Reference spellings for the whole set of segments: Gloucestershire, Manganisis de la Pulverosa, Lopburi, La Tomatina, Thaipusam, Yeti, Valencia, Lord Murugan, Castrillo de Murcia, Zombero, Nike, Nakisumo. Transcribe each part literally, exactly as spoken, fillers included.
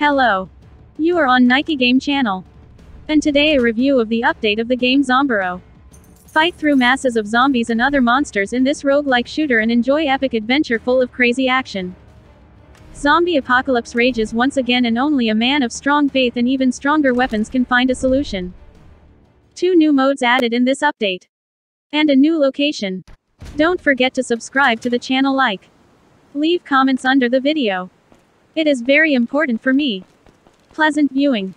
Hello. You are on Nike Game Channel. And today a review of the update of the game Zombero. Fight through masses of zombies and other monsters in this roguelike shooter and enjoy epic adventure full of crazy action. Zombie apocalypse rages once again, and only a man of strong faith and even stronger weapons can find a solution. Two new modes added in this update. And a new location. Don't forget to subscribe to the channel, like. Leave comments under the video. It is very important for me. Pleasant viewing.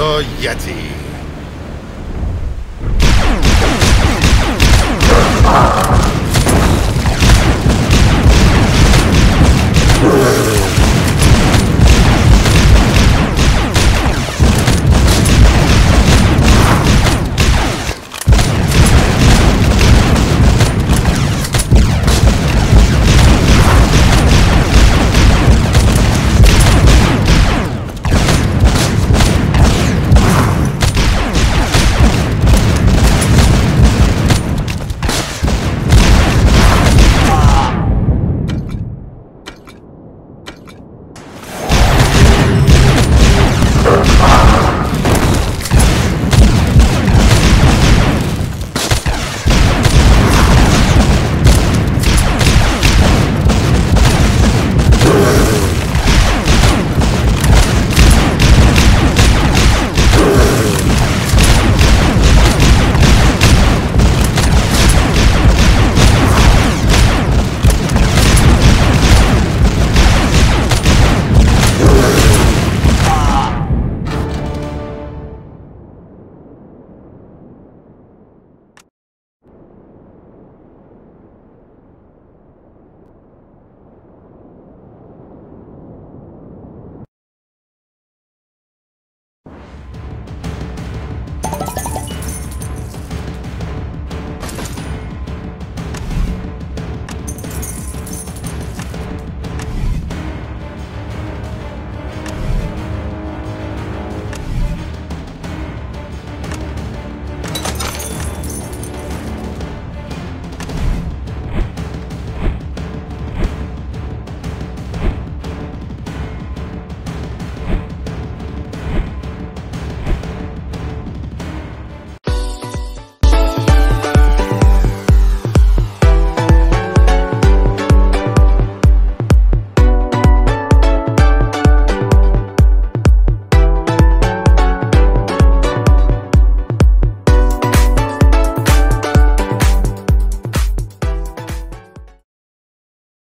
the Yeti. Ah!